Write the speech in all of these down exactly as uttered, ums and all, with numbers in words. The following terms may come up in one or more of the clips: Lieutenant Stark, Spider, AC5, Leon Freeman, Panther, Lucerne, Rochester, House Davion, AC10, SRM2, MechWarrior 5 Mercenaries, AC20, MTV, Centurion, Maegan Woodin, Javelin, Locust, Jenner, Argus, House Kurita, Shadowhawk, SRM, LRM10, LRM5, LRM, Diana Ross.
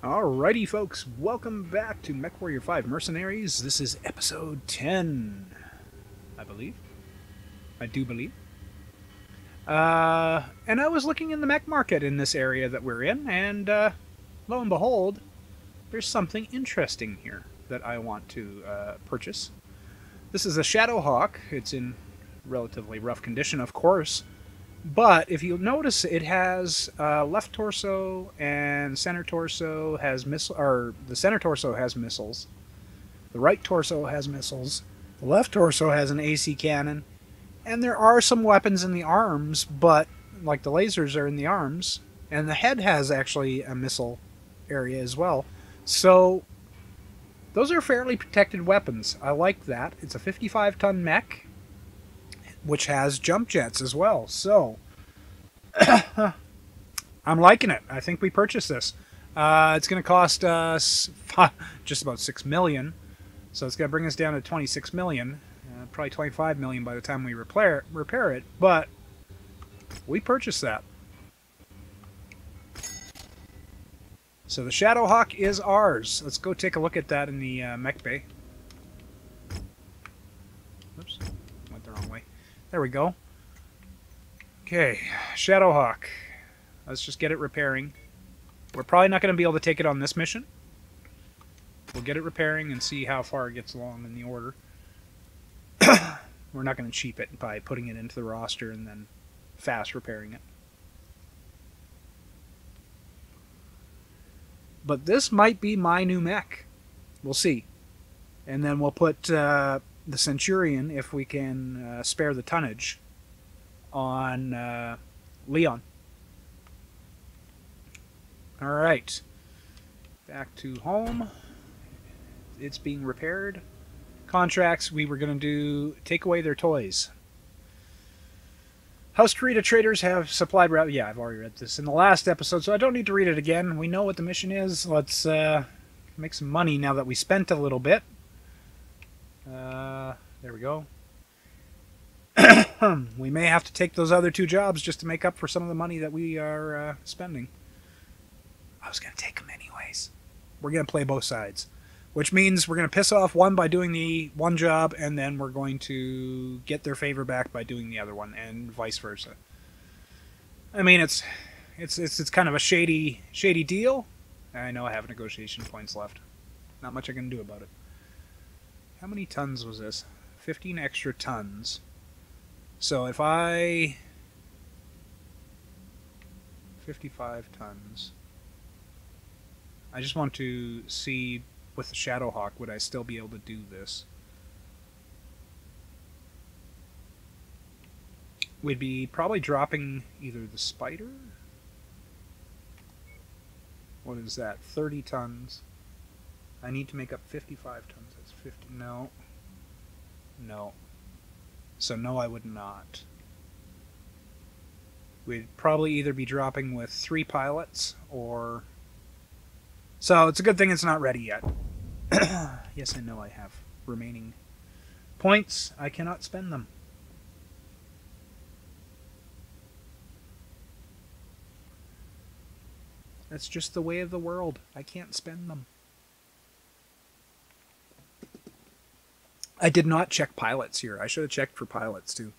Alrighty folks, welcome back to MechWarrior five Mercenaries. This is episode ten, I believe. I do believe. Uh, and I was looking in the mech market in this area that we're in, and uh, lo and behold, there's something interesting here that I want to uh, purchase. This is a Shadowhawk. It's in relatively rough condition, of course. But if you notice, it has uh, left torso and center torso has missile, or the center torso has missiles, the right torso has missiles, the left torso has an A C cannon, and there are some weapons in the arms, but like the lasers are in the arms, and the head has actually a missile area as well. So those are fairly protected weapons. I like that. It's a fifty-five ton mech, which has jump jets as well, so I'm liking it. I think we purchased this. Uh, it's going to cost us five, just about six million, so it's going to bring us down to twenty-six million, uh, probably twenty-five million by the time we repair repair it. But we purchased that, so the Shadowhawk is ours. Let's go take a look at that in the uh, mech bay. Oops, went the wrong way. There we go. Okay, Shadowhawk. Let's just get it repairing. We're probably not going to be able to take it on this mission. We'll get it repairing and see how far it gets along in the order. We're not going to cheap it by putting it into the roster and then fast repairing it. But this might be my new mech. We'll see. And then we'll put... Uh, the Centurion, if we can uh, spare the tonnage, on uh, Leon. Alright. Back to home. It's being repaired. Contracts, we were going to do take away their toys. House Kurita traders have supplied... Yeah, I've already read this in the last episode, so I don't need to read it again. We know what the mission is. Let's uh, make some money now that we spent a little bit. Uh, there we go. We may have to take those other two jobs just to make up for some of the money that we are uh, spending. I was going to take them anyways. We're going to play both sides. Which means we're going to piss off one by doing the one job, and then we're going to get their favor back by doing the other one, and vice versa. I mean, it's it's it's, it's kind of a shady, shady deal. I know I have negotiation points left. Not much I can do about it. How many tons was this? fifteen extra tons. So if I... fifty-five tons. I just want to see with the Shadowhawk, would I still be able to do this? We'd be probably dropping either the Spider... What is that? thirty tons. I need to make up fifty-five tons. That's fifty. No. No. So no, I would not. We'd probably either be dropping with three pilots or... So it's a good thing it's not ready yet. Yes, I know I have remaining points. I cannot spend them. That's just the way of the world. I can't spend them. I did not check pilots here. I should have checked for pilots, too.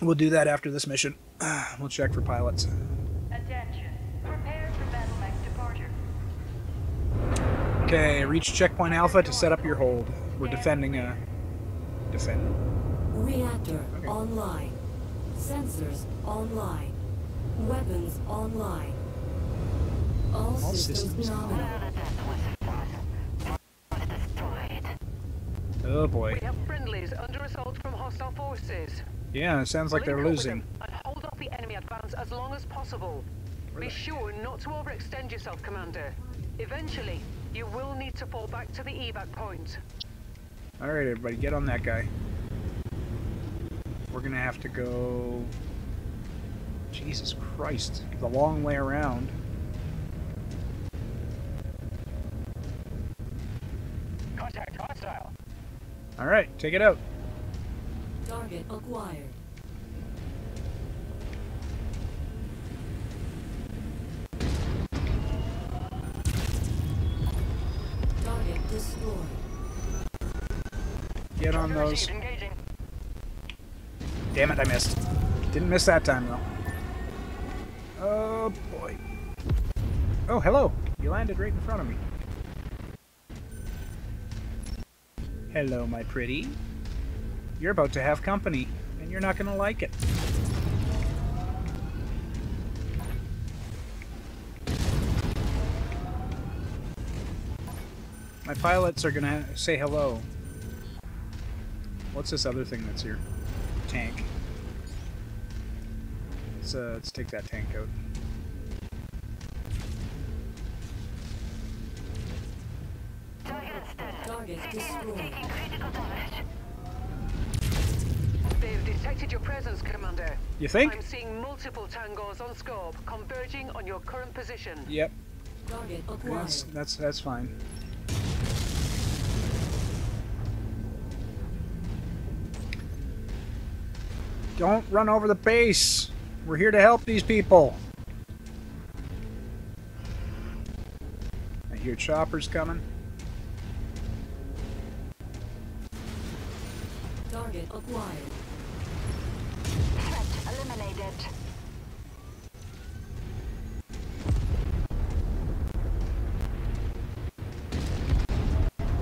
We'll do that after this mission. We'll check for pilots. Attention. Prepare for battle mech departure. Okay, reach checkpoint Alpha to set up your hold. We're defending a... Defend. Reactor okay. Online. Sensors online. Weapons online. All systems nominal. Oh boy. We have friendlies under assault from hostile forces. Yeah, it sounds like they're losing. And hold off the enemy advance as long as possible. Be sure not to overextend yourself, Commander. Eventually, you will need to fall back to the evac point. Alright, everybody, get on that guy. We're gonna have to go... Jesus Christ, the long way around. Contact hostile. Alright, take it out. Target acquired. Target destroyed. Get on those. Damn it, I missed. Didn't miss that time, though. Oh, boy. Oh, hello. You landed right in front of me. Hello, my pretty. You're about to have company, and you're not going to like it. My pilots are going to say hello. What's this other thing that's here? Tank. Let's, uh, let's take that tank out. Target destroyed. They've detected your presence, Commander. You think? I'm seeing multiple tangos on scope converging on your current position. Yep. Target acquired. That's, that's that's fine. Don't run over the base. We're here to help these people. I hear choppers coming. Target acquired. Threat eliminated.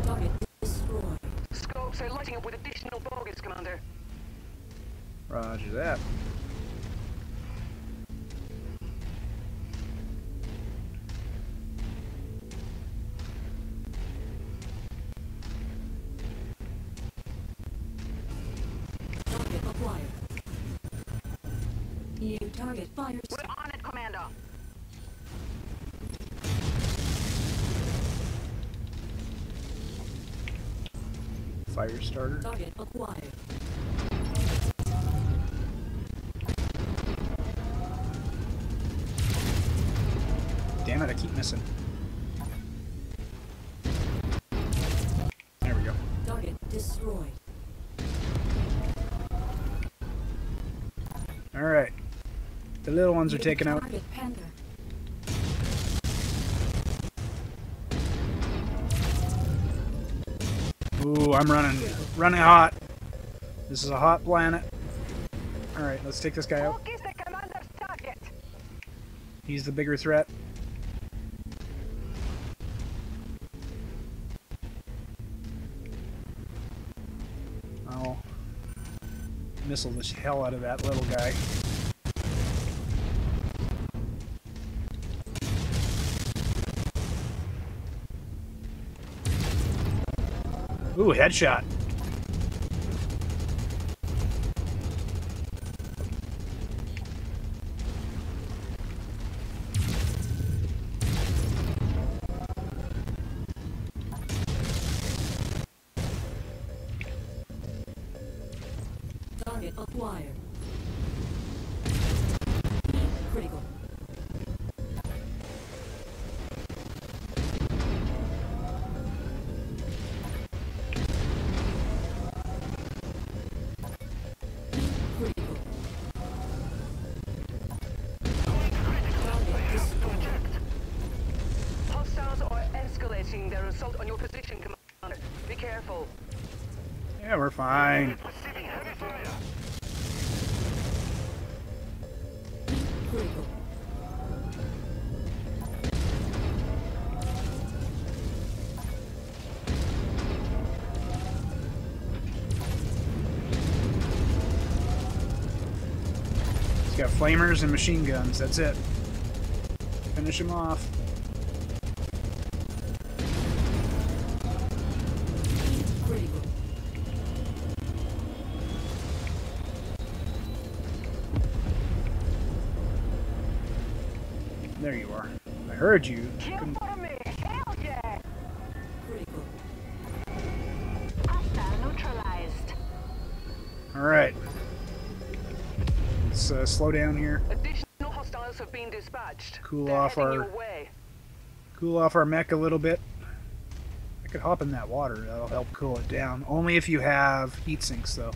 Target destroyed. Scopes are lighting up with additional bogus, Commander. Roger that. Target fires. We're on it, Commander. Fire starter. Target acquired. Damn it, I keep missing. There we go. Target destroyed. All right. The little ones are taken out. Panther. Ooh, I'm running, running hot. This is a hot planet. All right, let's take this guy out. He's the bigger threat. I'll missile the hell out of that little guy. Ooh, headshot. Target acquired. Critical. Yeah, we're fine. He's got flamers and machine guns. That's it. Finish him off. There you are. I heard you. Couldn't... All right. Let's uh, slow down here. Additional hostiles have been dispatched. Cool off our cool off our mech a little bit. I could hop in that water. That'll help cool it down. Only if you have heat sinks, though.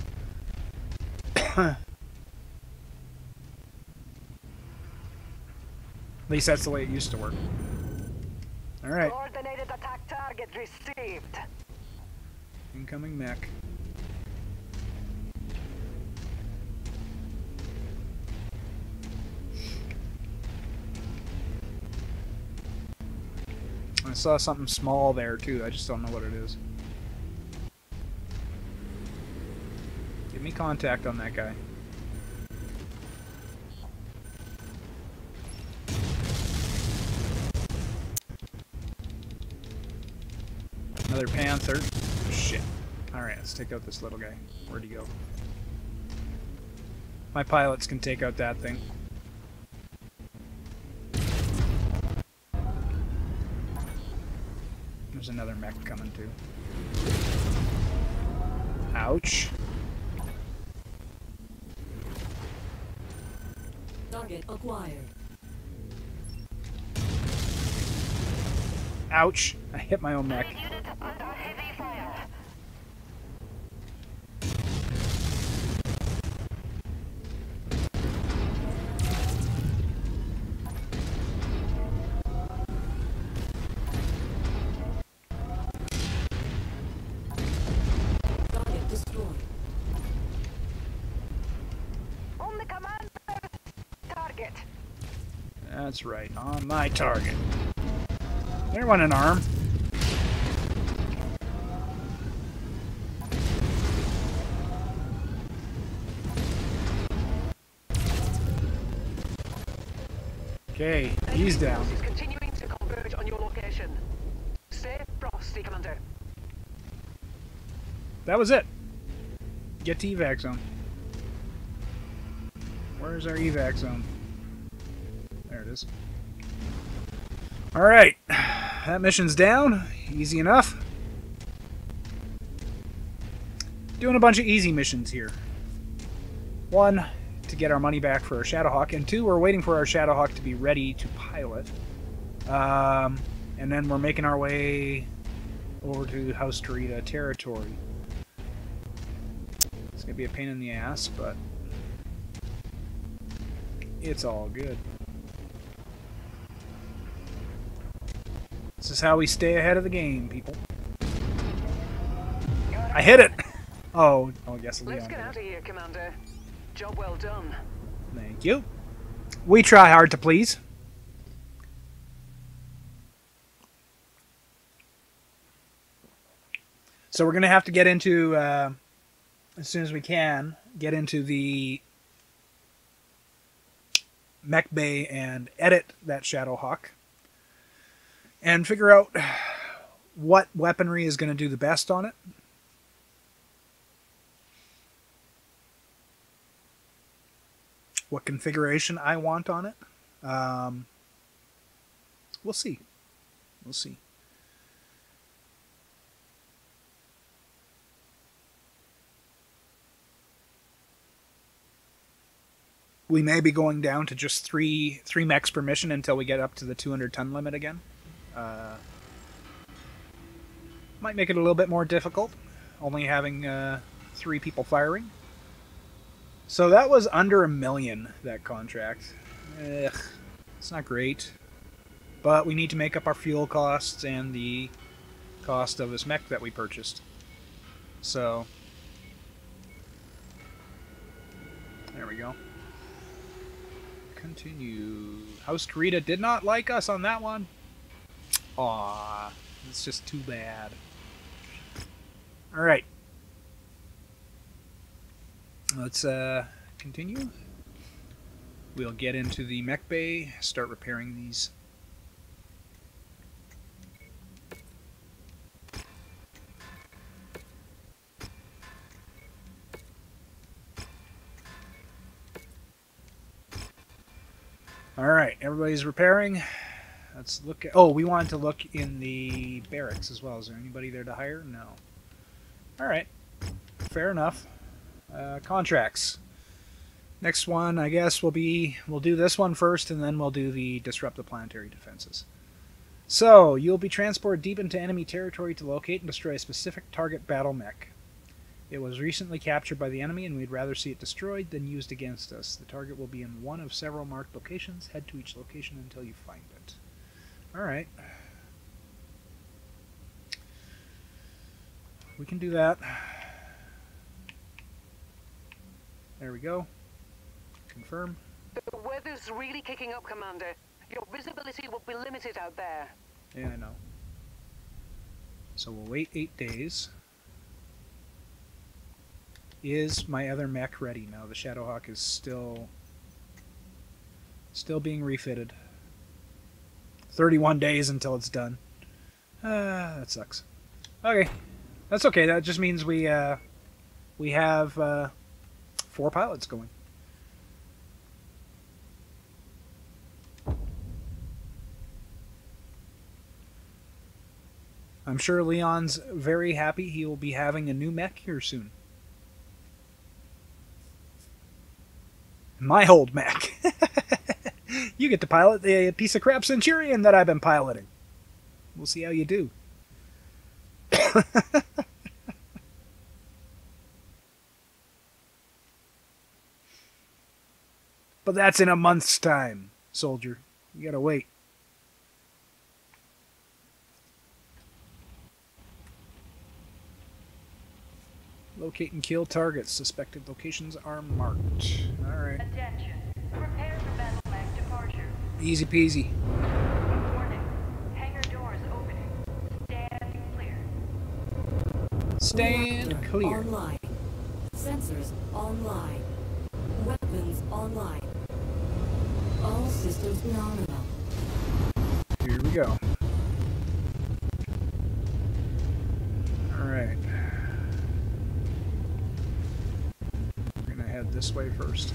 At least that's the way it used to work. All right. Coordinated attack target received. Incoming mech. I saw something small there too, I just don't know what it is. Give me contact on that guy. Another Panther. Shit. Alright, let's take out this little guy. Where'd he go? My pilots can take out that thing. There's another mech coming too. Ouch. Target acquired. Ouch! I hit my own mech. That's right, on my target. There went an arm. Okay, he's down. Is continuing to converge on your location. Save Frosty, Commander. That was it. Get to evac zone. Where's our evac zone? There it is. Alright, that mission's down. Easy enough. Doing a bunch of easy missions here. One, to get our money back for our Shadowhawk, and two, we're waiting for our Shadowhawk to be ready to pilot. Um, and then we're making our way over to House Kurita territory. It's going to be a pain in the ass, but it's all good. This is how we stay ahead of the game, people. I hit it! Oh, oh yes, Leon. Let's get out of here, Commander. Job well done. Thank you. We try hard to please. So we're going to have to get into, uh, as soon as we can, get into the mech bay and edit that Shadowhawk. And figure out what weaponry is going to do the best on it. What configuration I want on it. Um, we'll see. We'll see. We may be going down to just three, three mechs per mission until we get up to the two hundred ton limit again. Uh, might make it a little bit more difficult, only having uh, three people firing. So that was under a million, that contract. Ugh, it's not great. But we need to make up our fuel costs and the cost of this mech that we purchased. So, there we go. Continue. House Kurita did not like us on that one. Aw, it's just too bad. Alright. Let's uh, continue. We'll get into the mech bay, start repairing these. Alright, everybody's repairing. Let's look at... Oh, we wanted to look in the barracks as well. Is there anybody there to hire? No. Alright. Fair enough. Uh, contracts. Next one, I guess, will be... We'll do this one first, and then we'll do the disrupt the planetary defenses. So, you'll be transported deep into enemy territory to locate and destroy a specific target battle mech. It was recently captured by the enemy, and we'd rather see it destroyed than used against us. The target will be in one of several marked locations. Head to each location until you find it. Alright. We can do that. There we go. Confirm. The weather's really kicking up, Commander. Your visibility will be limited out there. Yeah, I know. So we'll wait eight days. Is my other mech ready? No, the Shadowhawk is still still being refitted. thirty-one days until it's done. Uh, that sucks. Okay. That's okay. That just means we uh, we have uh, four pilots going. I'm sure Leon's very happy he will be having a new mech here soon. My old mech. You get to pilot the piece of crap Centurion that I've been piloting. We'll see how you do. But that's in a month's time, soldier. You gotta wait. Locate and kill targets. Suspected locations are marked. Alright. Attention. Prepare for battle mech departure. Easy peasy. Warning. Hangar doors opening. Stand clear. Stand clear. Online. Sensors online. Weapons online. All systems nominal. Here we go. Alright. This way first.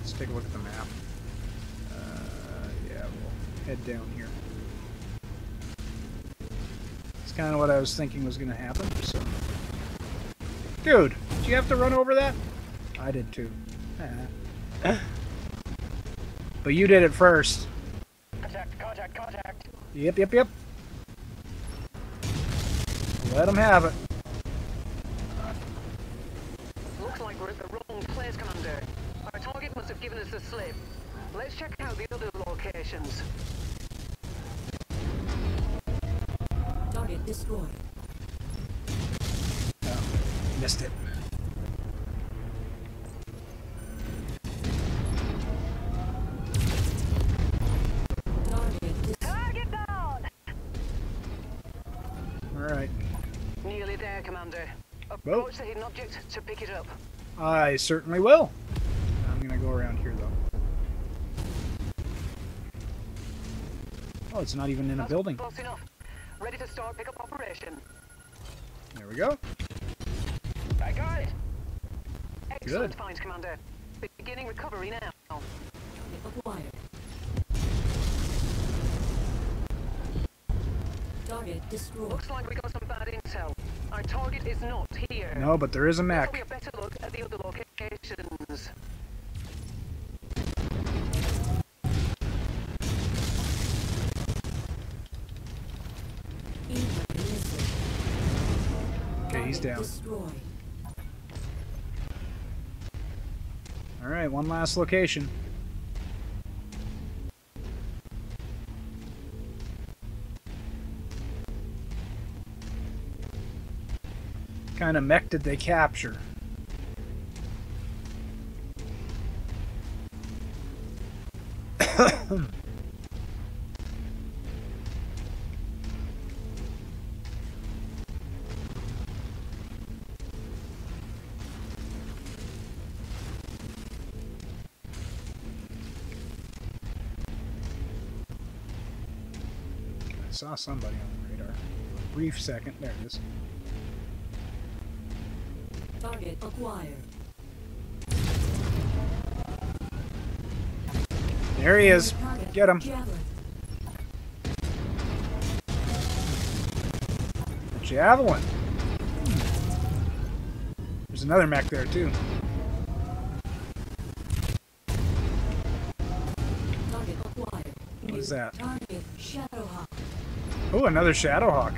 Let's take a look at the map. Uh, yeah, we'll head down here. It's kind of what I was thinking was going to happen. So, dude, did you have to run over that? I did too. But you did it first. Contact! Contact! Contact! Yep! Yep! Yep! Let them have it. Looks like we're at the wrong place, Commander. Our target must have given us a slip. Let's check out the other locations. Target destroyed. Oh, missed it. Approach the hidden object to pick it up. I certainly will. I'm gonna go around here though. Oh, it's not even in a building. Close enough. Ready to start pickup operation. There we go. I got it. Excellent find, Commander. Beginning recovery now. Acquired. Target destroyed. Looks like we got some bad intel. Our target is not here. No, but there is a mech. We'll be a better look at the other locations. Okay, he's down. All right, one last location. What kind of mech did they capture? I saw somebody on the radar. For a brief second. There it is. Target acquired. There he is. Get him. A Javelin. There's another mech there, too. What is that? Oh, another Shadowhawk.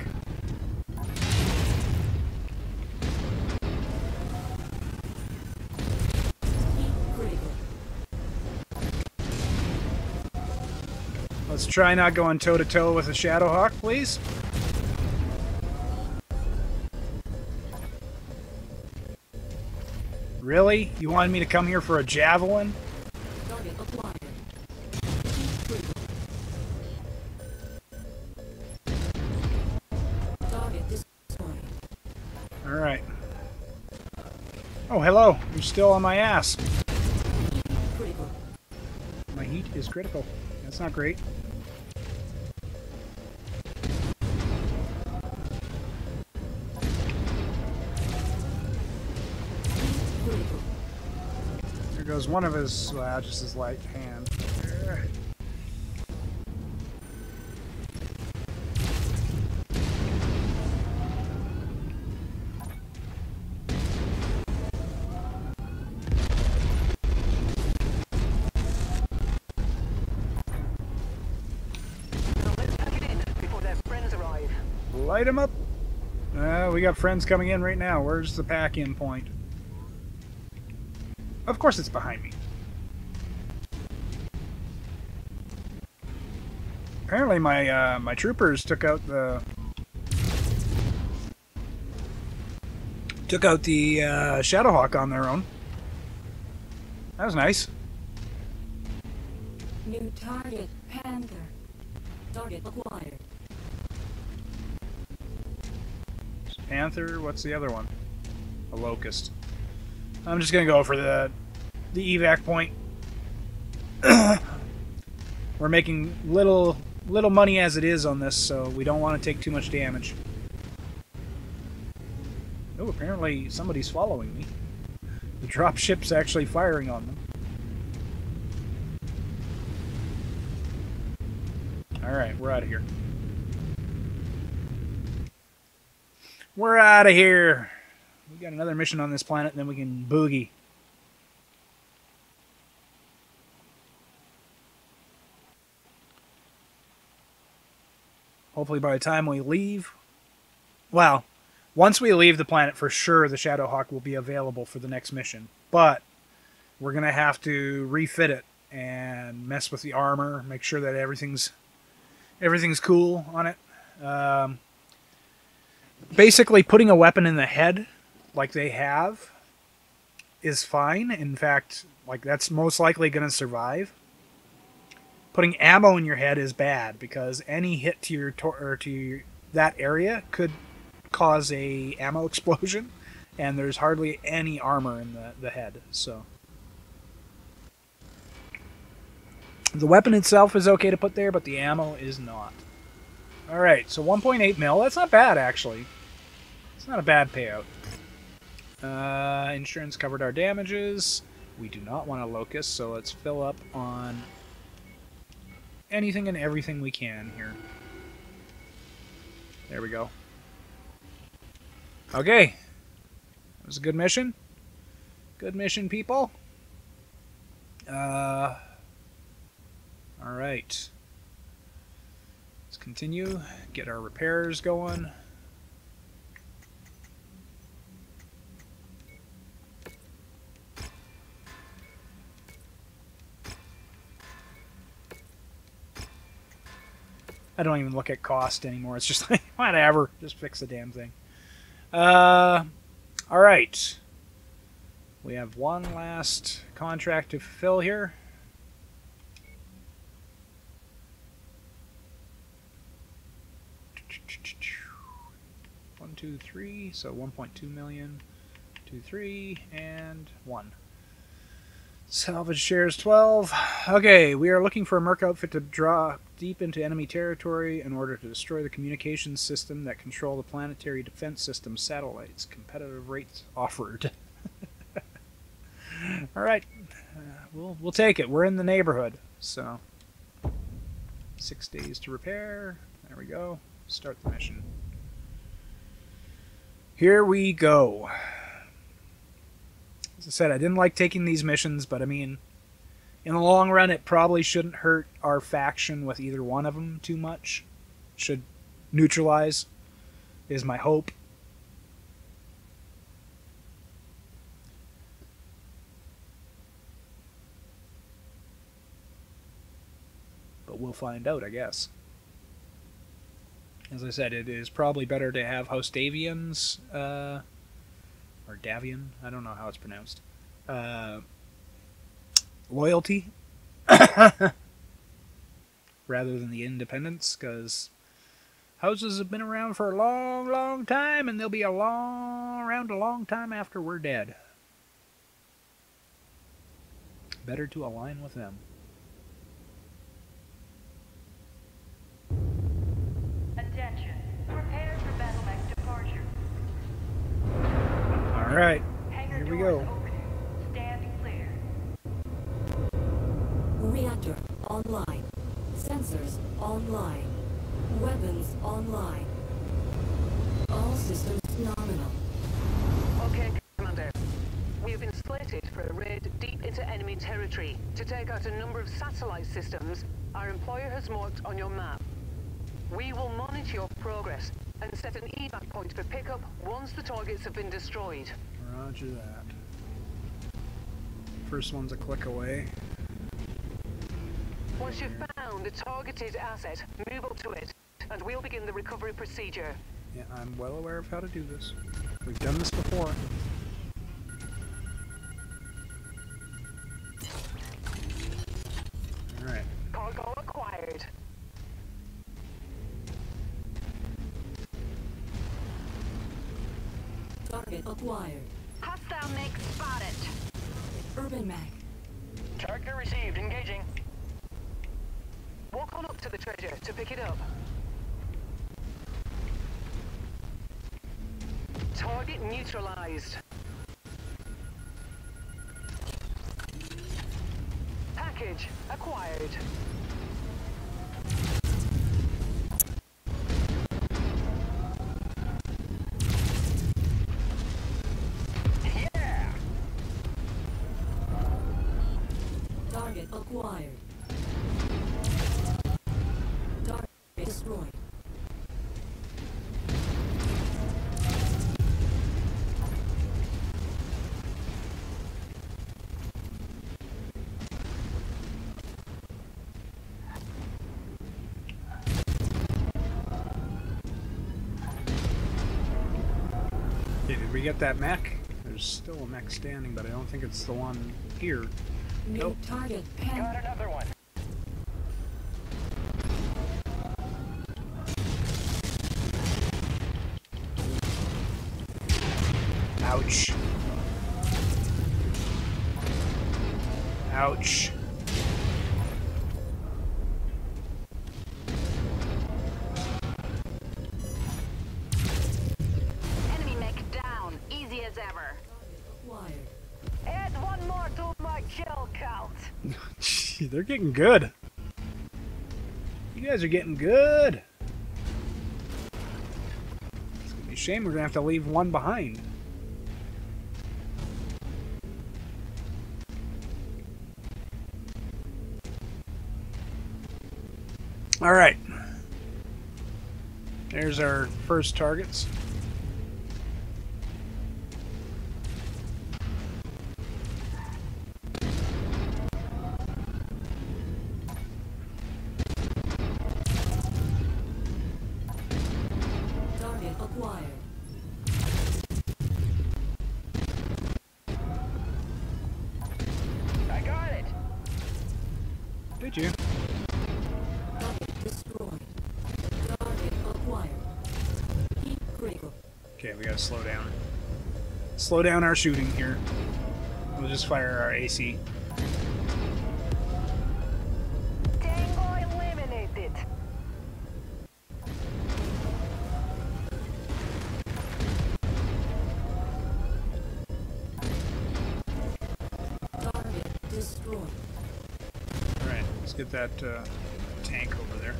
Let's try not going toe-to-toe with a Shadowhawk, please. Really? You wanted me to come here for a Javelin? Alright. Oh, hello. You're still on my ass. My heat is critical. That's not great. There goes one of his, well, just his light hand. There. Light him up. Uh, we got friends coming in right now. Where's the pack-in point? Of course it's behind me. Apparently my uh, my troopers took out the took out the uh, Shadowhawk on their own. That was nice. New target, Panther. Target acquired. Panther, what's the other one? A Locust. I'm just gonna go for the the evac point. We're making little little money as it is on this, so we don't want to take too much damage. Oh, apparently somebody's following me. The dropship's actually firing on them. Alright, we're out of here. We're out of here. We got another mission on this planet, and then we can boogie. Hopefully by the time we leave... Well, once we leave the planet, for sure the Shadowhawk will be available for the next mission. But we're going to have to refit it and mess with the armor, make sure that everything's, everything's cool on it. Um... Basically, putting a weapon in the head, like they have, is fine. In fact, like that's most likely going to survive. Putting ammo in your head is bad because any hit to your tor or to your, that area could cause a ammo explosion, and there's hardly any armor in the the head. So the weapon itself is okay to put there, but the ammo is not. Alright, so one point eight mil. That's not bad, actually. It's not a bad payout. Uh, insurance covered our damages. We do not want a Locust, so let's fill up on anything and everything we can here. There we go. Okay. That was a good mission. Good mission, people. Uh, Alright. Let's continue, get our repairs going. I don't even look at cost anymore. It's just like, whatever, just fix the damn thing. Uh, all right. We have one last contract to fulfill here. one, two, three, so one point two million, two, three, and one. Salvage shares twelve. Okay, we are looking for a merc outfit to drop deep into enemy territory in order to destroy the communications system that control the planetary defense system satellites. Competitive rates offered. All right, uh, we'll we'll take it. We're in the neighborhood, so six days to repair. There we go. Start the mission. Here we go. As I said, I didn't like taking these missions, but I mean, in the long run, it probably shouldn't hurt our faction with either one of them too much. Should neutralize, is my hope. But we'll find out, I guess. As I said, it is probably better to have House Davion's, uh, or Davion, I don't know how it's pronounced, uh, loyalty rather than the independents, because houses have been around for a long, long time, and they'll be a long, around a long time after we're dead. Better to align with them. Attention. Prepare for battle mech departure. All right. Here we go. Reactor online. Sensors online. Weapons online. All systems nominal. Okay, Commander. We have been slated for a raid deep into enemy territory to take out a number of satellite systems our employer has marked on your map. We will monitor your progress and set an evac point for pickup once the targets have been destroyed. Roger that. First one's a click away. Once you've found the targeted asset, move up to it, and we'll begin the recovery procedure. Yeah, I'm well aware of how to do this. We've done this before. Alright. Cargo acquired. Target acquired. Hostile mech spotted. Urban mech. Target received. Engaging. Walk on up to the treasure to pick it up. Target neutralized. Package acquired. Yeah! Target acquired. We get that mech? There's still a mech standing, but I don't think it's the one here. New nope. Target pen. Got another one. Ouch. Ouch. They're getting good. You guys are getting good. It's gonna be a shame we're gonna have to leave one behind. All right. There's our first targets. Slow down. Slow down our shooting here. We'll just fire our A C. Tango eliminated. destroyed. Alright, let's get that uh, tank over there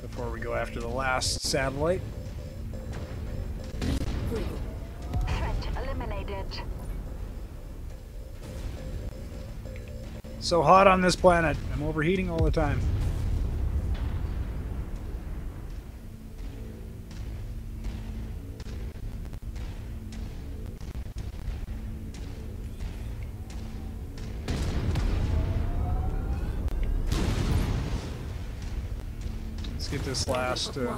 before we go after the last satellite. Threat eliminated. So hot on this planet. I'm overheating all the time. Let's get this last... Uh,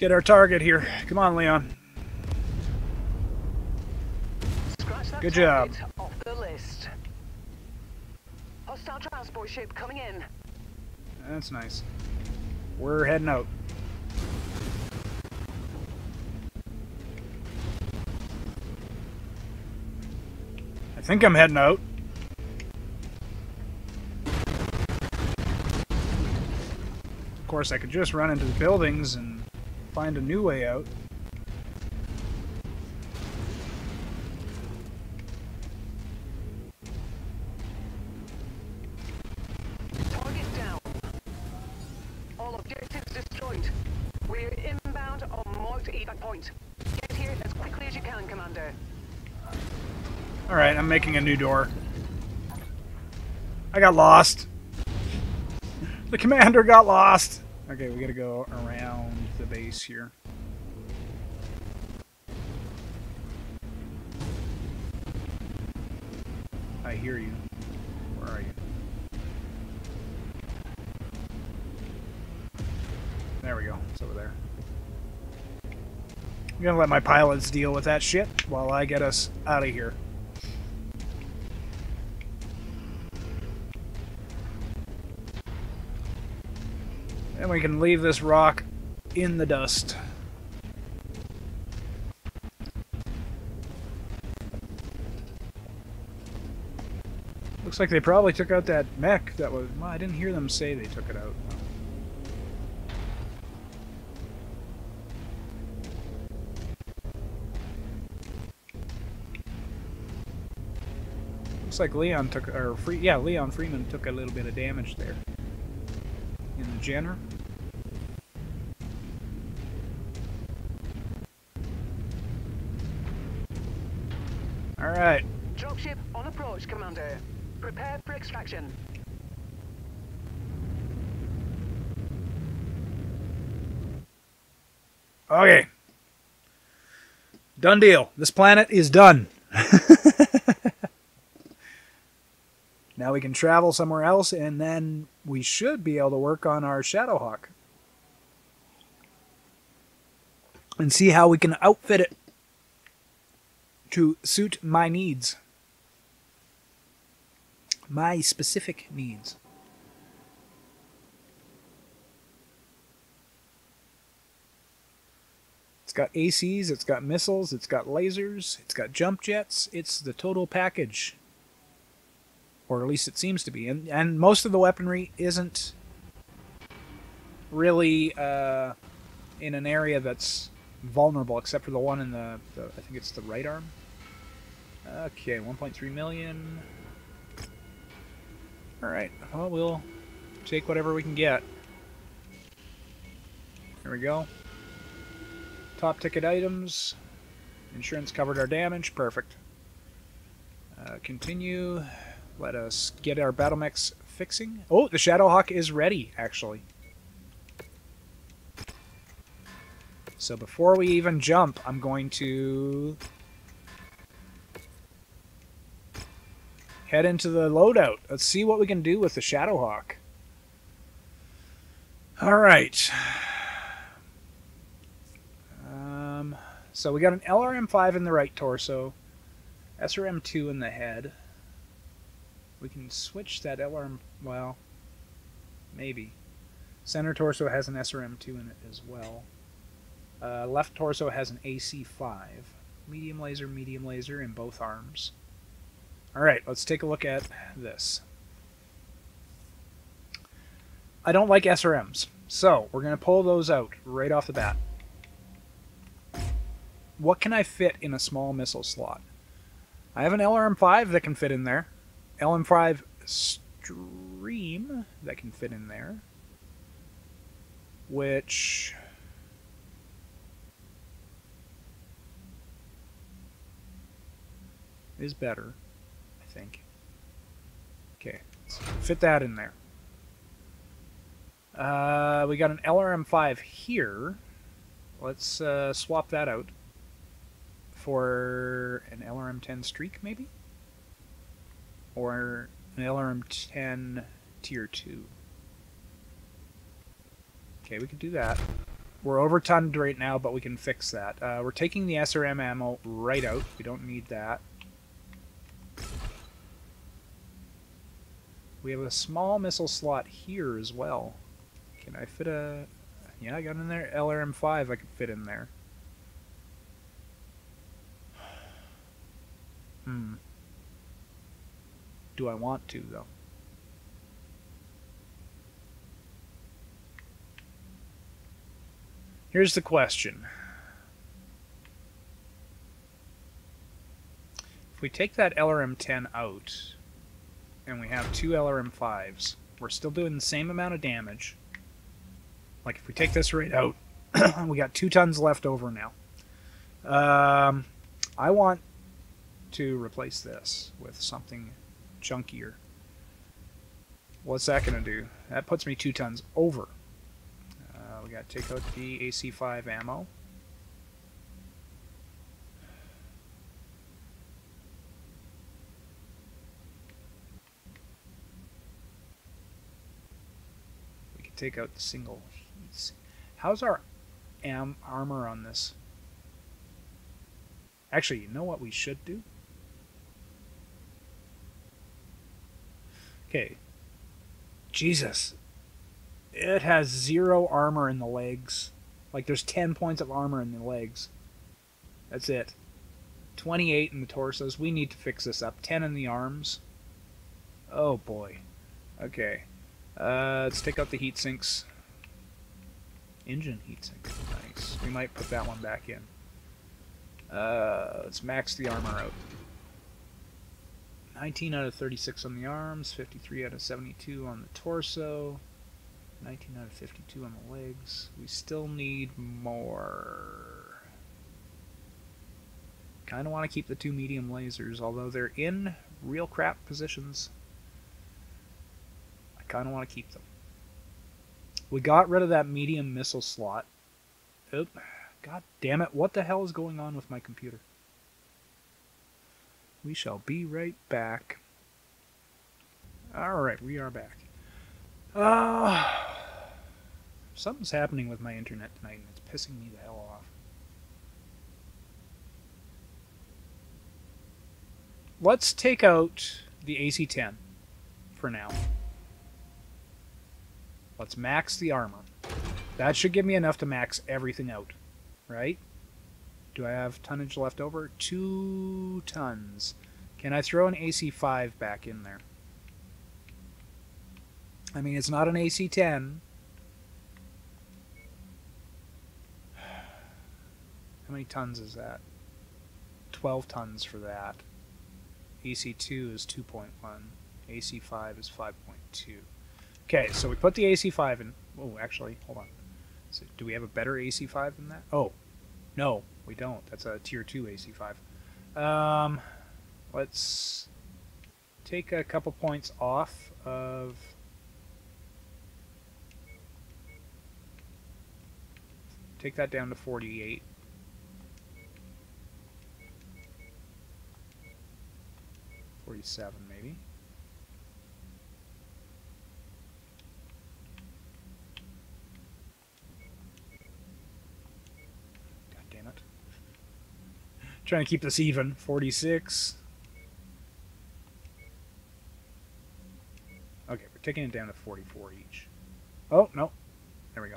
Get our target here. Come on, Leon. Good job. Off the list. Hostile transport ship coming in. That's nice. We're heading out. I think I'm heading out. Of course, I could just run into the buildings and find a new way out. Target down. All objectives destroyed. We're inbound on marked evac point. Get here as quickly as you can, Commander. Alright, I'm making a new door. I got lost. The commander got lost. Okay, we gotta go around the base here. I hear you. Where are you? There we go. It's over there. I'm gonna let my pilots deal with that shit while I get us out of here. And we can leave this rock in the dust. Looks like they probably took out that mech that was... Well, I didn't hear them say they took it out. Looks like Leon took... or Free, yeah, Leon Freeman took a little bit of damage there. In the Jenner. Alright. Dropship on approach, Commander. Prepare for extraction. Okay. Done deal. This planet is done. Now we can travel somewhere else, and then we should be able to work on our Shadowhawk. And see how we can outfit it to suit my needs. My specific needs. It's got A Cs, it's got missiles, it's got lasers, it's got jump jets. It's the total package. Or at least it seems to be. And, and most of the weaponry isn't really uh, in an area that's vulnerable, except for the one in the, the I think it's the right arm. Okay, one point three million. Alright, well, we'll take whatever we can get. Here we go. Top ticket items. Insurance covered our damage. Perfect. Uh, continue. Let us get our battle mechs fixing. Oh, the Shadowhawk is ready, actually. So before we even jump, I'm going to head into the loadout. Let's see what we can do with the Shadowhawk. All right. Um, so we got an L R M five in the right torso, S R M two in the head. We can switch that L R M, well, maybe. Center torso has an S R M two in it as well. Uh, left torso has an A C five. Medium laser, medium laser in both arms. Alright, let's take a look at this. I don't like S R Ms, so we're going to pull those out right off the bat. What can I fit in a small missile slot? I have an L R M five that can fit in there. L M five Stream that can fit in there. Which... is better, I think. Okay, let's fit that in there. Uh, we got an L R M five here. Let's uh, swap that out for an L R M ten Streak, maybe? Or an L R M ten Tier two. Okay, we could do that. We're overtonned right now, but we can fix that. Uh, we're taking the S R M ammo right out. We don't need that. We have a small missile slot here as well. Can I fit a... yeah, I got in there. L R M five I can fit in there. Hmm. Do I want to, though? Here's the question. If we take that L R M ten out, and we have two L R M fives, we're still doing the same amount of damage. Like, if we take this right out, we got two tons left over now. Um, I want to replace this with something chunkier. What's that going to do? That puts me two tons over. Uh, we got to take out the A C five ammo. Take out the single heats. How's our am armor on this? Actually, you know what we should do? Okay. Jesus. It has zero armor in the legs. Like, there's ten points of armor in the legs. That's it. twenty-eight in the torsos. We need to fix this up. ten in the arms. Oh, boy. Okay. Uh, let's take out the heat sinks. Engine heat sinks. Nice. We might put that one back in. Uh, let's max the armor out. nineteen out of thirty-six on the arms, fifty-three out of seventy-two on the torso, nineteen out of fifty-two on the legs. We still need more. Kind of want to keep the two medium lasers, although they're in real crap positions. Kind of want to keep them. We got rid of that medium missile slot. Oop. God damn it. What the hell is going on with my computer? We shall be right back. Alright, we are back. Uh, something's happening with my internet tonight and it's pissing me the hell off. Let's take out the A C ten for now. Let's max the armor. That should give me enough to max everything out, right? Do I have tonnage left over? Two tons. Can I throw an A C five back in there? I mean, it's not an A C ten. How many tons is that? twelve tons for that. A C two is two point one. A C five is five point two. Okay, so we put the A C five in... oh, actually, hold on. So do we have a better A C five than that? Oh, no, we don't. That's a Tier two A C five. Um, let's take a couple points off of... take that down to forty-eight. forty-seven, maybe. Trying to keep this even. forty-six. Okay, we're taking it down to forty-four each. Oh, no. There we go.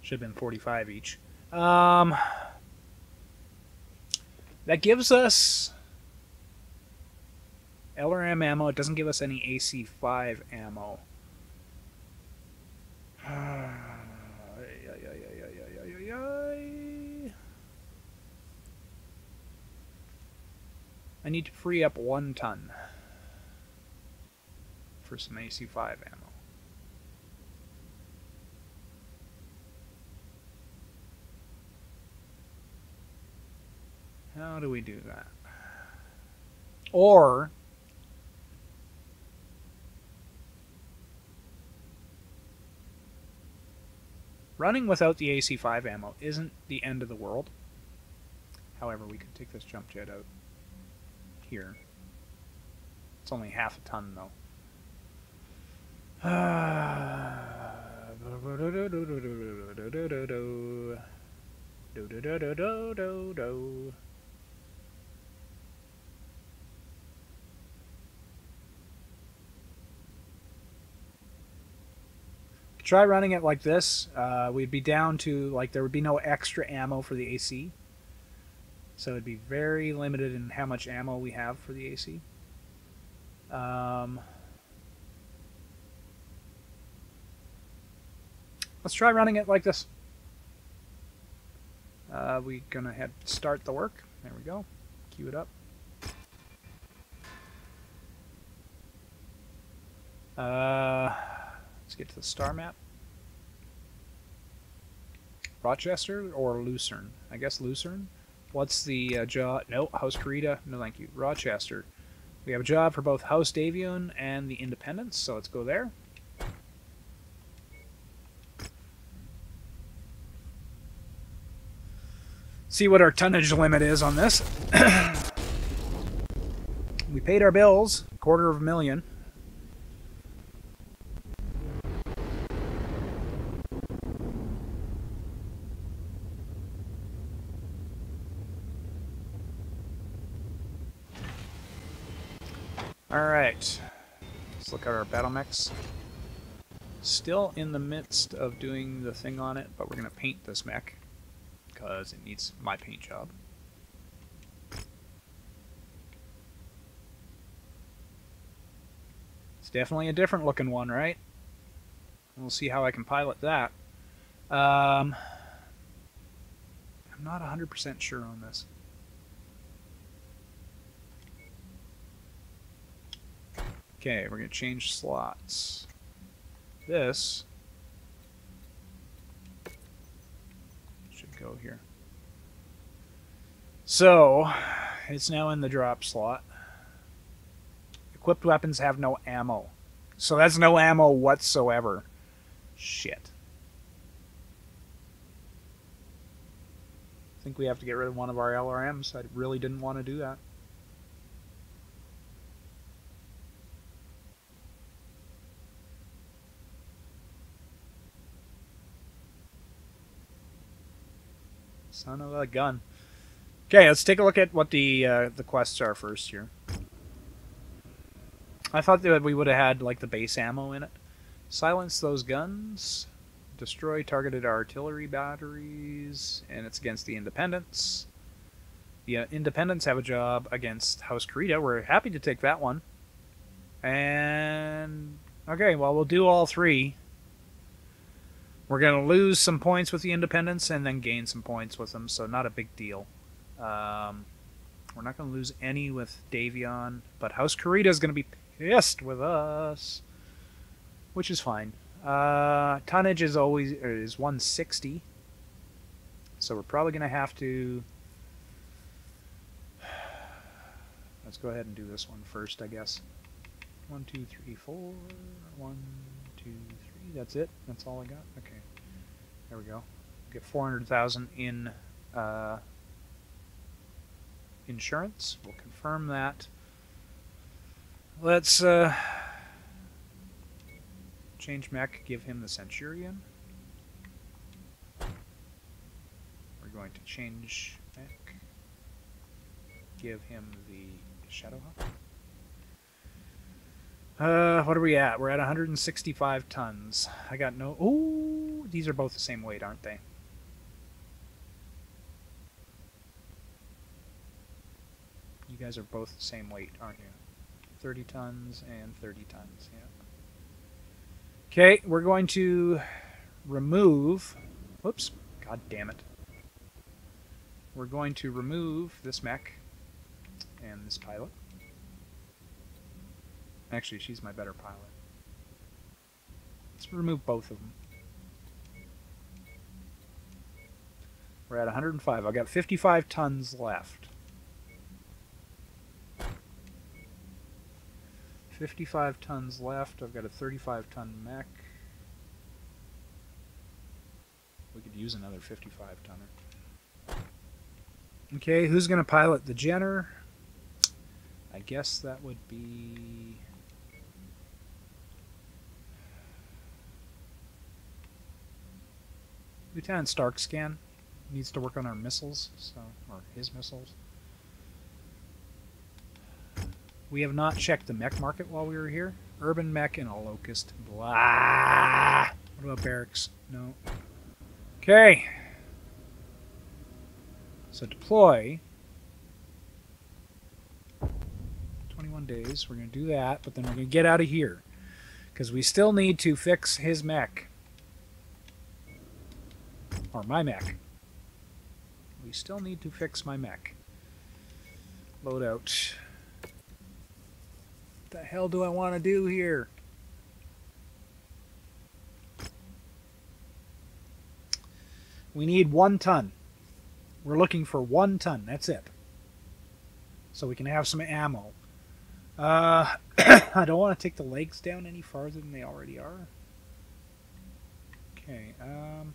Should have been forty-five each. Um, that gives us L R M ammo. It doesn't give us any A C five ammo. I need to free up one ton for some A C five ammo. How do we do that? Or running without the A C five ammo isn't the end of the world. However, we could take this jump jet out here. It's only half a ton, though. Try running it like this. Uh, we'd be down to, like, there would be no extra ammo for the A C. So it'd be very limited in how much ammo we have for the A C. Um, let's try running it like this. Uh, we're gonna head start the work. There we go. Cue it up. Uh, let's get to the star map. Rochester or Lucerne? I guess Lucerne. What's the uh, job? No, House Kurita. No, thank you. Rochester. We have a job for both House Davion and the Independents, so let's go there. See what our tonnage limit is on this. We paid our bills, a quarter of a million. Alright, let's look at our battle mechs. Still in the midst of doing the thing on it, but we're going to paint this mech, because it needs my paint job. It's definitely a different looking one, right? We'll see how I can pilot that. Um, I'm not one hundred percent sure on this. Okay, we're going to change slots. This should go here. So, it's now in the drop slot. Equipped weapons have no ammo. So that's no ammo whatsoever. Shit. I think we have to get rid of one of our L R Ms. I really didn't want to do that. Son of a gun. Okay, let's take a look at what the uh, the quests are first here. I thought that we would have had like the base ammo in it. Silence those guns. Destroy targeted artillery batteries, and it's against the Independents. The uh, Independents have a job against House Kurita. We're happy to take that one. And okay, well we'll do all three. We're going to lose some points with the Independents and then gain some points with them, so not a big deal. Um, we're not going to lose any with Davion, but House Kurita is going to be pissed with us, which is fine. Uh, tonnage is always is one sixty, so we're probably going to have to... Let's go ahead and do this one first, I guess. One, two, three, four. One, two, three. That's it. That's all I got. Okay. There we go. Get four hundred thousand in uh, insurance. We'll confirm that. Let's uh, change mech, give him the Centurion. We're going to change mech, give him the Shadowhawk. Uh, what are we at? We're at one hundred sixty-five tons. I got no... Ooh! These are both the same weight, aren't they? You guys are both the same weight, aren't you? thirty tons and thirty tons, yeah. Okay, we're going to remove... Whoops. God damn it. We're going to remove this mech and this pilot. Actually, she's my better pilot. Let's remove both of them. We're at one hundred five. I've got fifty-five tons left. fifty-five tons left. I've got a thirty-five ton mech. We could use another fifty-five tonner. Okay, who's going to pilot the Jenner? I guess that would be... Lieutenant Stark scan needs to work on our missiles, so or his missiles. We have not checked the mech market while we were here. Urban mech and a locust. Blah. What about barracks? No. Okay. So deploy. twenty-one days. We're going to do that, but then we're going to get out of here because we still need to fix his mech. Or my mech. We still need to fix my mech. Load out. What the hell do I want to do here? We need one ton. We're looking for one ton. That's it. So we can have some ammo. Uh, I don't want to take the legs down any farther than they already are. Okay. Um...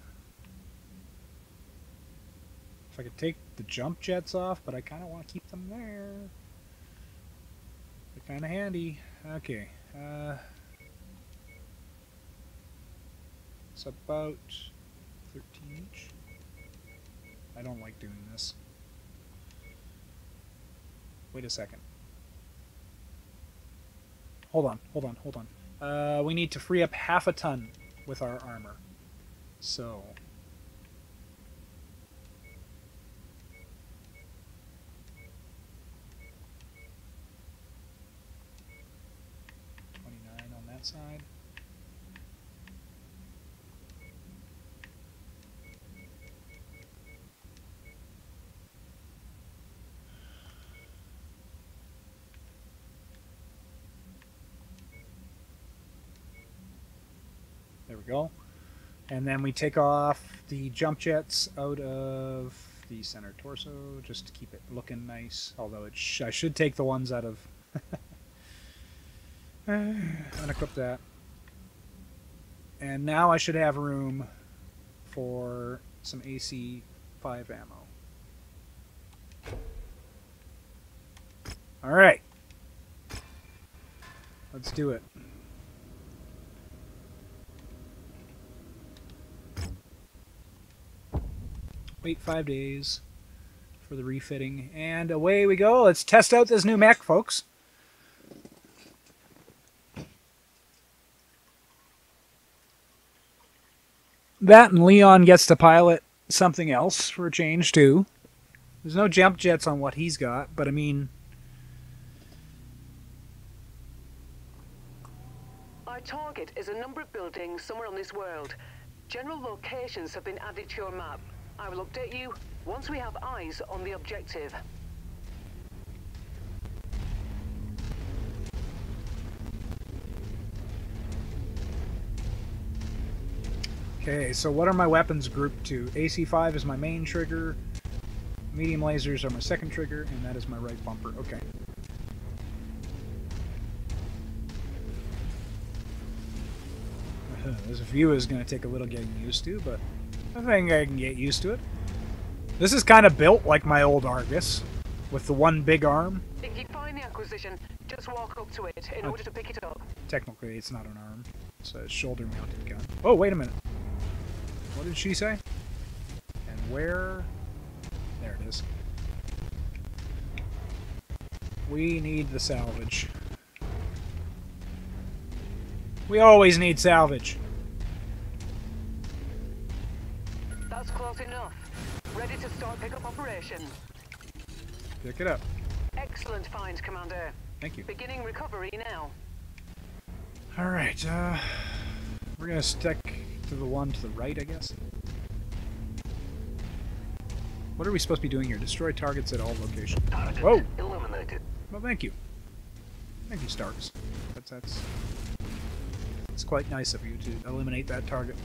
I could take the jump jets off, but I kind of want to keep them there. They're kind of handy. Okay. Uh, it's about thirteen each. I don't like doing this. Wait a second. Hold on, hold on, hold on. Uh, we need to free up half a ton with our armor. So... side. There we go. And then we take off the jump jets out of the center torso just to keep it looking nice, although it sh I should take the ones out of... Unequip that. And now I should have room for some A C five ammo. Alright. Let's do it. Wait five days for the refitting. And away we go. Let's test out this new mech, folks. That and Leon gets to pilot something else for a change, too. There's no jump jets on what he's got, but I mean... Our target is a number of buildings somewhere on this world. General locations have been added to your map. I will update you once we have eyes on the objective. Okay, so what are my weapons grouped to? A C five is my main trigger, medium lasers are my second trigger, and that is my right bumper. Okay. This view is going to take a little getting used to, but I think I can get used to it. This is kind of built like my old Argus, with the one big arm. If you find the acquisition, just walk up to it in order to pick it up. Technically, it's not an arm. It's a shoulder-mounted gun. Oh, wait a minute. What did she say? And where? There it is. We need the salvage. We always need salvage. That's close enough. Ready to start pickup operation. Pick it up. Excellent find, Commander. Thank you. Beginning recovery now. All right. Uh, we're gonna stick to the one to the right, I guess. What are we supposed to be doing here? Destroy targets at all locations. Whoa! Illuminated. Well, thank you. Thank you, Starks. That's, that's, that's quite nice of you to eliminate that target.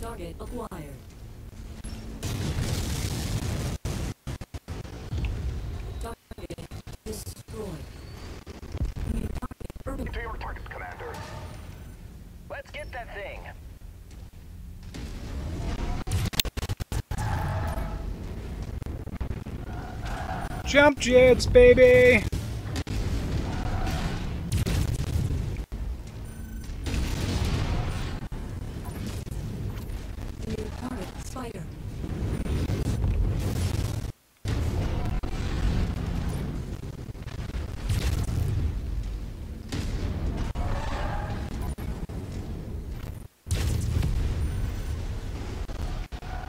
Target acquired. Target destroyed. New target urban. To your targets, Commander. Let's get that thing. Jump jets, baby.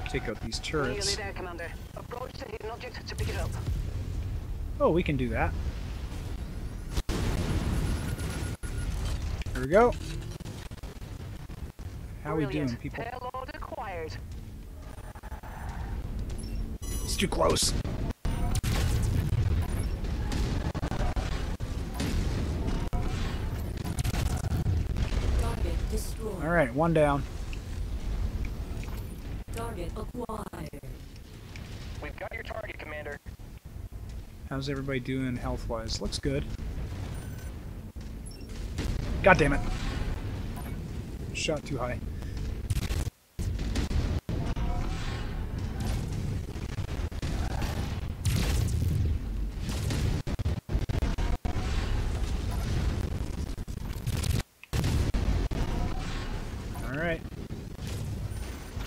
Take out these turrets. There, Commander. Approach the hidden object to pick it up. Oh, we can do that. There we go. How Brilliant. we doing, people? Payload acquired. It's too close. Target destroyed. All right, one down. Target acquired. We've got your target, Commander. How's everybody doing health-wise? Looks good. God damn it! Shot too high. All right.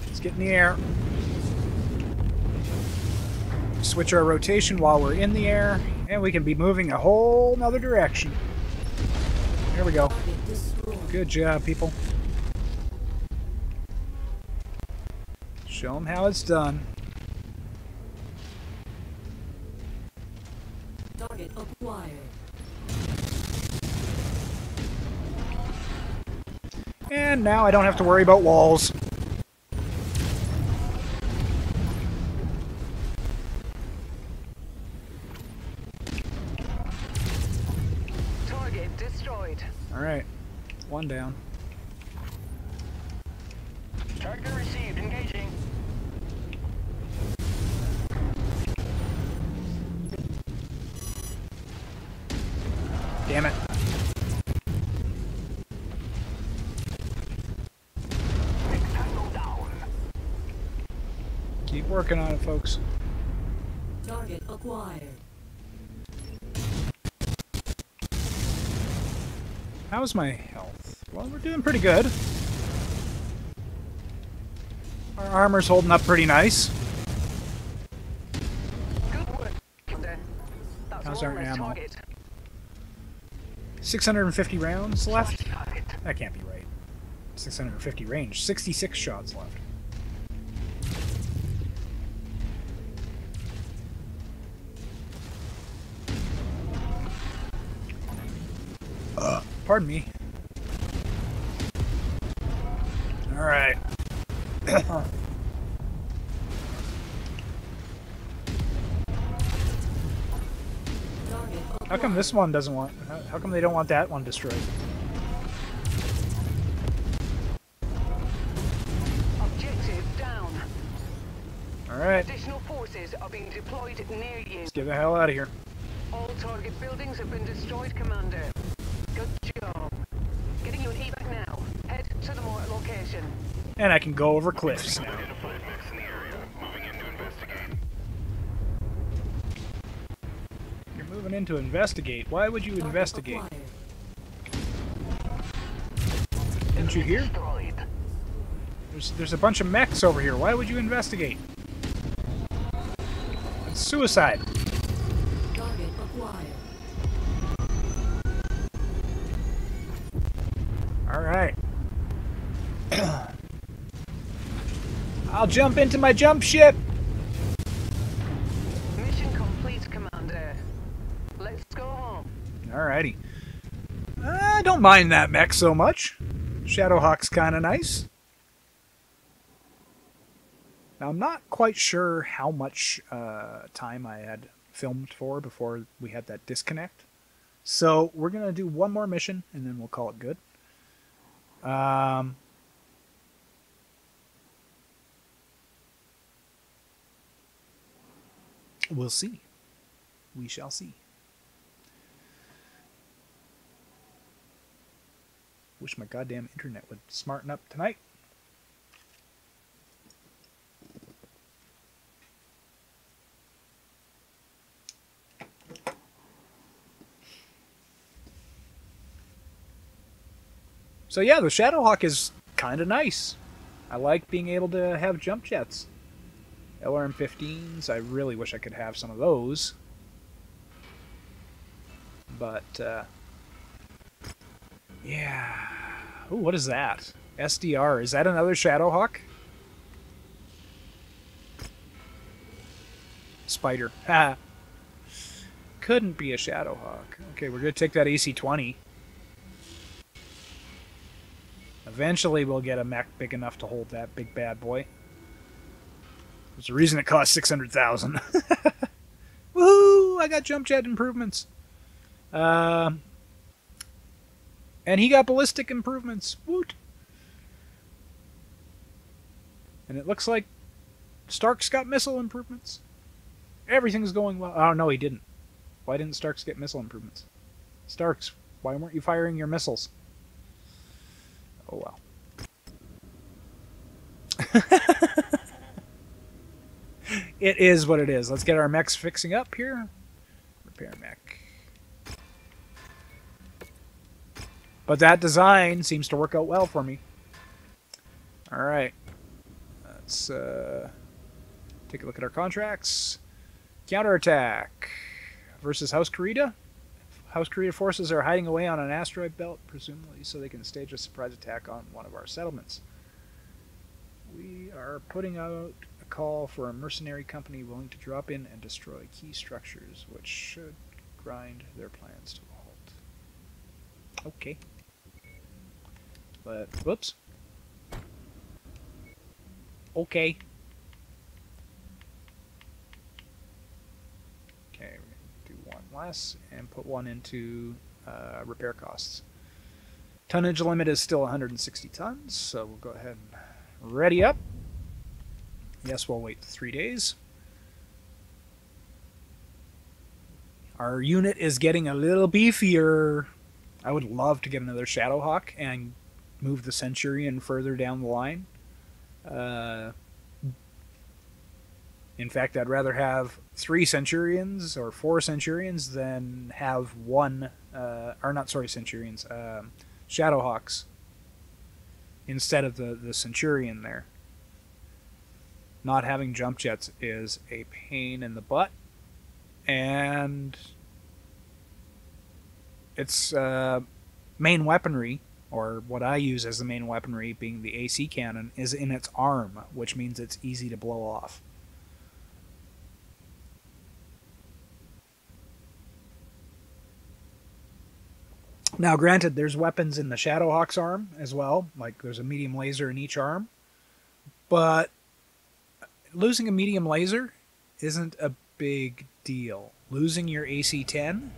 Let's get in the air. Switch our rotation while we're in the air, and we can be moving a whole nother direction. There we go. Good job, people. Show them how it's done. Target acquired. And now I don't have to worry about walls. Alright, one down. Target received, engaging. Damn it. Rectangle down. Keep working on it, folks. Target acquired. How's my health? Well, we're doing pretty good. Our armor's holding up pretty nice. How's our ammo? six hundred fifty rounds left? That can't be right. six hundred fifty range. sixty-six shots left. Pardon me. Alright. How come this one doesn't want... How come they don't want that one destroyed? Objective down. Alright. Additional forces are being deployed near you. Let's get the hell out of here. All target buildings have been destroyed, Commander. Good job. Getting you an evac now. Head to the more location. And I can go over cliffs now. You're moving in to investigate. Why would you investigate? Didn't you hear? There's, there's a bunch of mechs over here. Why would you investigate? It's suicide. All right. I'll jump into my jump ship. Mission complete, Commander. Let's go home. Alrighty. I don't mind that mech so much. Shadowhawk's kind of nice. Now, I'm not quite sure how much uh, time I had filmed for before we had that disconnect. So we're going to do one more mission, and then we'll call it good. Um, we'll see. We shall see. Wish my goddamn internet would smarten up tonight. So yeah, the Shadowhawk is kind of nice. I like being able to have jump jets. L R M fifteens, I really wish I could have some of those. But, uh... yeah... Ooh, what is that? S D R, is that another Shadowhawk? Spider, ha! Couldn't be a Shadowhawk. Okay, we're gonna take that A C twenty. Eventually we'll get a mech big enough to hold that big bad boy. There's a reason it costs six hundred thousand dollars. Woohoo! I got jump jet improvements. Um, and he got ballistic improvements. Woot! And it looks like Stark's got missile improvements. Everything's going well. Oh, no, he didn't. Why didn't Stark's get missile improvements? Stark's, why weren't you firing your missiles? Oh, well. It is what it is. Let's get our mechs fixing up here. Repair mech. But that design seems to work out well for me. Alright. Let's uh, take a look at our contracts. Counterattack versus House Kurita. House Kurita forces are hiding away on an asteroid belt, presumably so they can stage a surprise attack on one of our settlements. We are putting out a call for a mercenary company willing to drop in and destroy key structures, which should grind their plans to a halt. Okay. But, whoops. Okay. Less and put one into uh, repair costs. Tonnage limit is still one hundred sixty tons, so we'll go ahead and ready up. Yes, we'll wait three days. Our unit is getting a little beefier. I would love to get another Shadowhawk and move the Centurion further down the line. Uh, In fact, I'd rather have three Centurions or four Centurions than have one, uh, or not, sorry, Centurions, um, Shadowhawks instead of the, the Centurion there. Not having jump jets is a pain in the butt, and it's uh, main weaponry, or what I use as the main weaponry, being the A C cannon, is in its arm, which means it's easy to blow off. Now, granted, there's weapons in the Shadowhawk's arm as well. Like, there's a medium laser in each arm. But losing a medium laser isn't a big deal. Losing your A C ten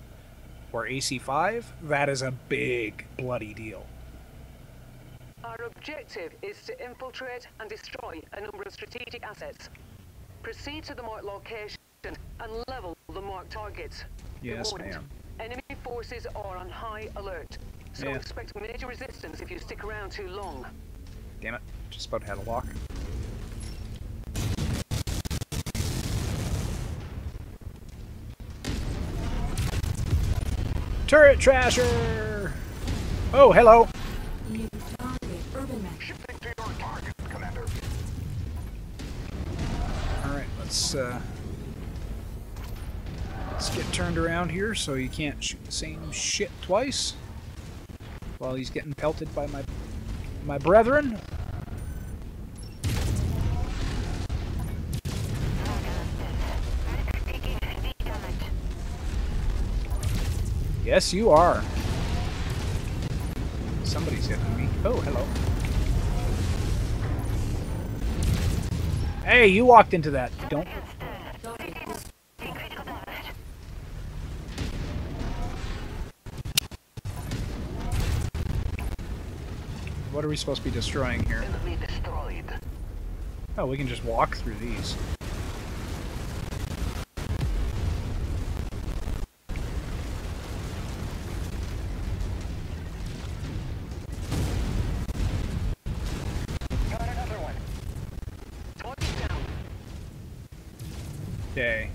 or A C five, that is a big bloody deal. Our objective is to infiltrate and destroy a number of strategic assets. Proceed to the marked location and level the marked targets. Yes, ma'am. Enemy forces are on high alert, so yeah. Expect major resistance if you stick around too long. Damn it, just about had a lock. Turret Trasher! Oh, hello! New target, urban mech. Shifting to your target, Commander. Alright, let's uh... let's get turned around here so you can't shoot the same shit twice while he's getting pelted by my my brethren. Yes, you are. Somebody's hitting me. Oh, hello. Hey, you walked into that. Don't. What are we supposed to be destroying here? Oh, we can just walk through these. Okay.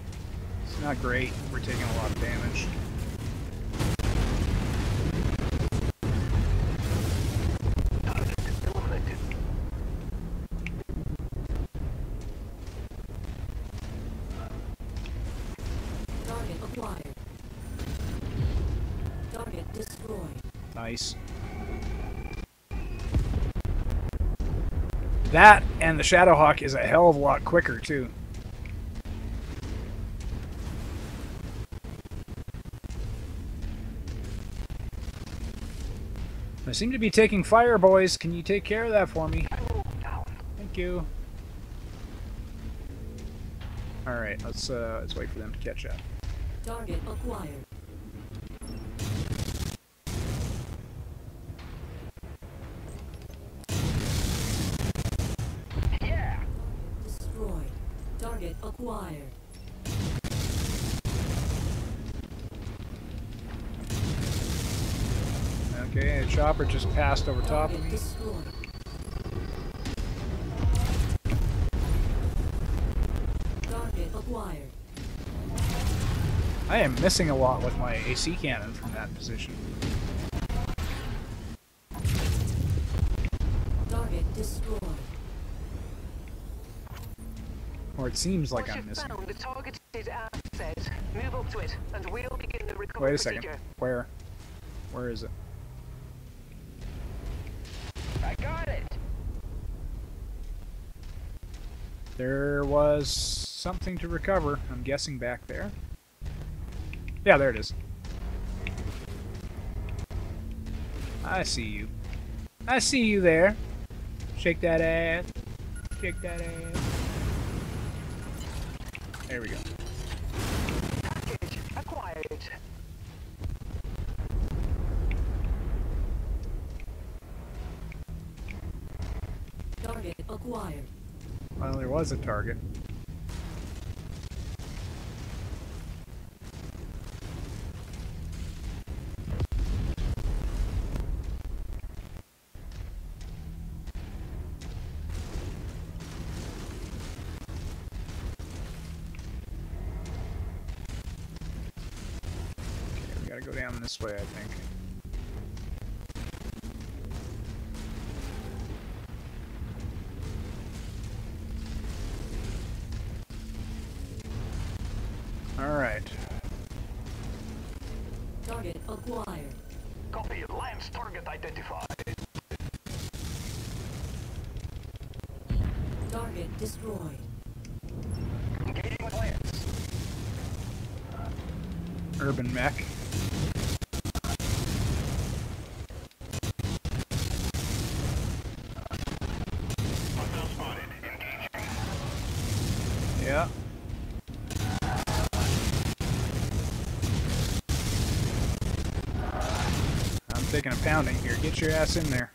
It's not great. We're taking a lot of damage. Target acquired. Target destroyed. Nice. That and the Shadowhawk is a hell of a lot quicker too. I seem to be taking fire, boys. Can you take care of that for me? Thank you. All right, let's uh, let's wait for them to catch up. Target acquired. Yeah. Destroyed. Target acquired. Okay, and a chopper just passed over top of me. I am missing a lot with my A C cannon from that position. Target destroyed. Or it seems like I'm missing. Wait a second. Where? Where is it? I got it. There was something to recover, I'm guessing back there. Yeah, there it is. I see you. I see you there. Shake that ass. Shake that ass. There we go. Package acquired. Target acquired. Well, there was a target. Okay, we gotta go down this way, I think. Destroyed. Engaging with Lance. Urban mech. Hostile spotted. Engaging. Yeah. I'm taking a pounding here. Get your ass in there.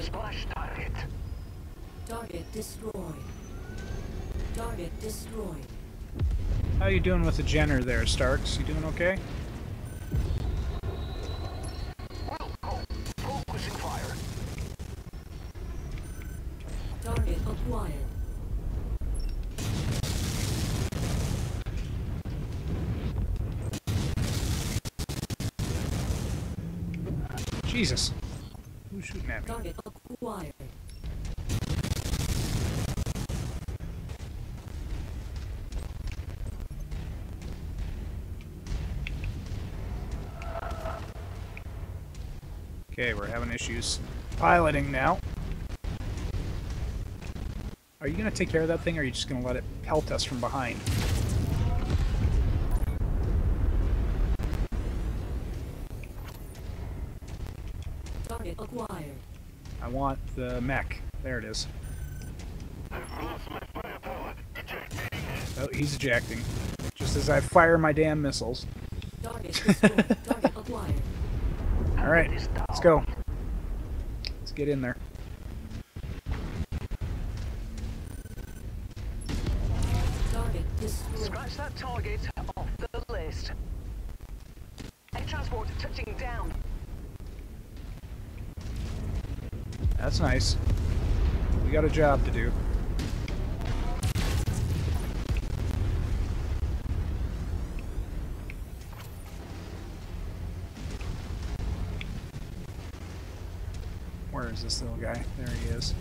Splash target. Target destroyed. Target destroyed. How you doing with the Jenner there, Starks? You doing okay? Well, oh, focusing fire. Target acquired. Jesus. Who's shooting at me? Target acquired. Okay, we're having issues piloting now. Are you gonna take care of that thing, or are you just gonna let it pelt us from behind? Target acquired. I want the mech. There it is. Oh, he's ejecting. Just as I fire my damn missiles. Target destroyed. Target acquired. Alright, let's go. Let's get in there. Target destroyed. Scratch that target off the list. A transport touching down. That's nice. We got a job to do. Where is this little guy? There he is.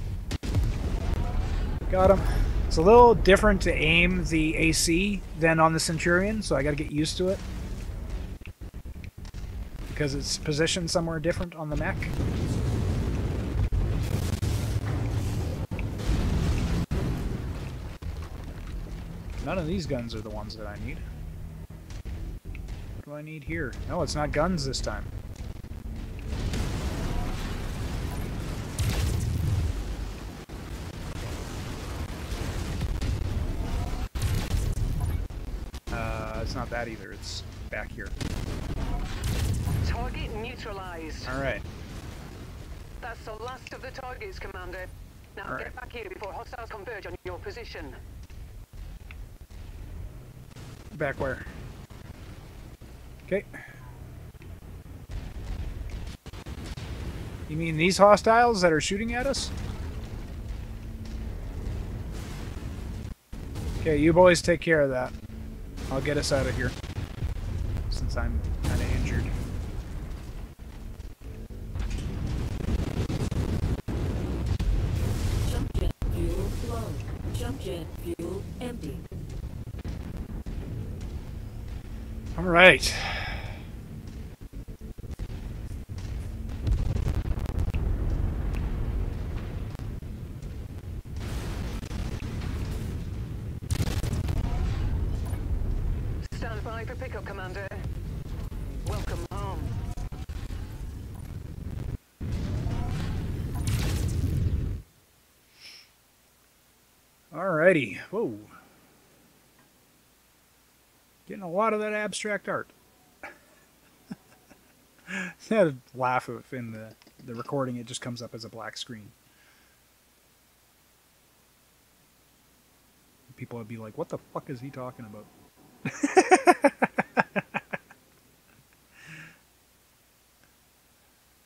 Got him. It's a little different to aim the A C than on the Centurion, so I gotta get used to it. Because it's positioned somewhere different on the mech. None of these guns are the ones that I need. What do I need here? No, it's not guns this time. Uh, it's not that either. It's back here. Target neutralized. All right. That's the last of the targets, Commander. Now All get right. back here before hostiles converge on your position. Back where? Okay. You mean these hostiles that are shooting at us? Okay, you boys take care of that. I'll get us out of here. Since I'm kind of injured. Jump jet fuel low. Jump jet fuel empty. All right. Stand by for pickup, Commander. Welcome home. All righty. Whoa. Getting a lot of that abstract art. I had a laugh if in the, the recording it just comes up as a black screen. People would be like, what the fuck is he talking about?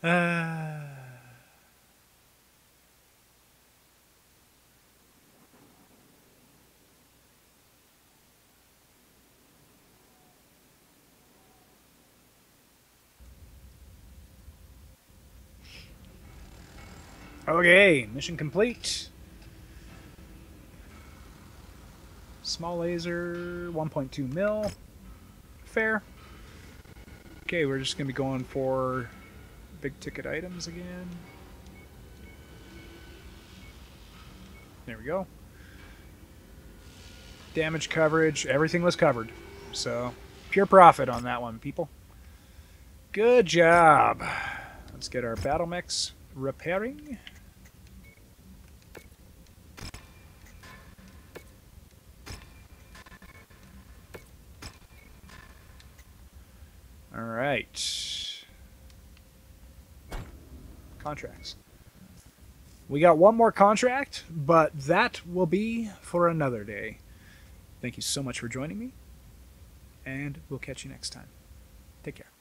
uh... Okay, mission complete. Small laser, one point two mil. Fair. Okay, we're just going to be going for big ticket items again. There we go. Damage coverage, everything was covered. So, pure profit on that one, people. Good job. Let's get our battle mechs repairing. All right. Contracts. We got one more contract, but that will be for another day. Thank you so much for joining me, and we'll catch you next time. Take care.